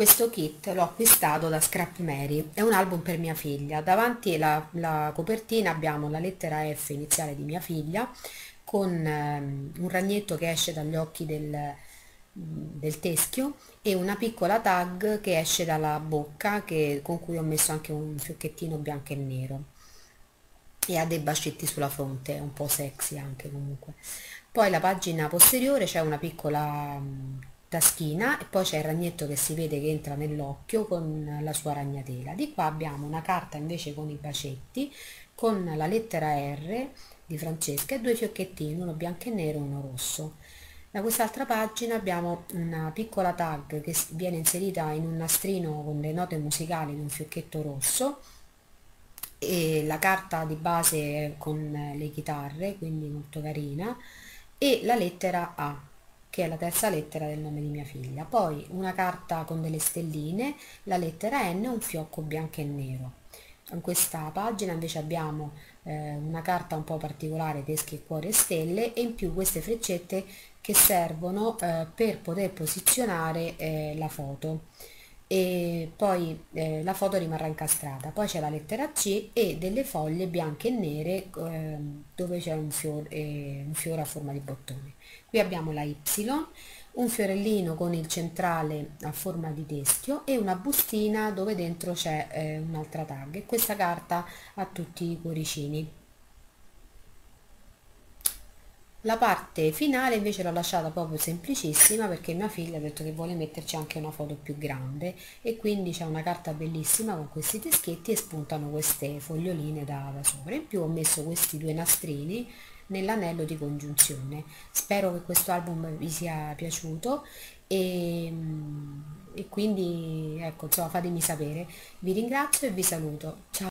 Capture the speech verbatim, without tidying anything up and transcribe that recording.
Questo kit l'ho acquistato da Scrap Mary, è un album per mia figlia. Davanti alla copertina abbiamo la lettera F iniziale di mia figlia con ehm, un ragnetto che esce dagli occhi del, del teschio e una piccola tag che esce dalla bocca, che, con cui ho messo anche un fiocchettino bianco e nero, e ha dei bacetti sulla fronte, è un po' sexy anche comunque. Poi la pagina posteriore c'è una piccola... Mh, taschina, e poi c'è il ragnetto che si vede che entra nell'occhio con la sua ragnatela. Di qua abbiamo una carta invece con i bacetti, con la lettera R di Francesca e due fiocchettini, uno bianco e nero e uno rosso. Da quest'altra pagina abbiamo una piccola tag che viene inserita in un nastrino con le note musicali di un fiocchetto rosso, e la carta di base con le chitarre, quindi molto carina, e la lettera A, che è la terza lettera del nome di mia figlia. Poi una carta con delle stelline, la lettera N e un fiocco bianco e nero. In questa pagina invece abbiamo eh, una carta un po' particolare, teschi, cuore e stelle, e in più queste freccette che servono eh, per poter posizionare eh, la foto, e poi eh, la foto rimarrà incastrata. Poi c'è la lettera C e delle foglie bianche e nere eh, dove c'è un, eh, un fiore a forma di bottone. Qui abbiamo la Y, un fiorellino con il centrale a forma di teschio e una bustina dove dentro c'è eh, un'altra tag, e questa carta ha tutti i cuoricini. La parte finale invece l'ho lasciata proprio semplicissima, perché mia figlia ha detto che vuole metterci anche una foto più grande, e quindi c'è una carta bellissima con questi teschetti e spuntano queste foglioline da, da sopra. In più ho messo questi due nastrini nell'anello di congiunzione. Spero che questo album vi sia piaciuto e, e quindi ecco, insomma, fatemi sapere. Vi ringrazio e vi saluto, ciao!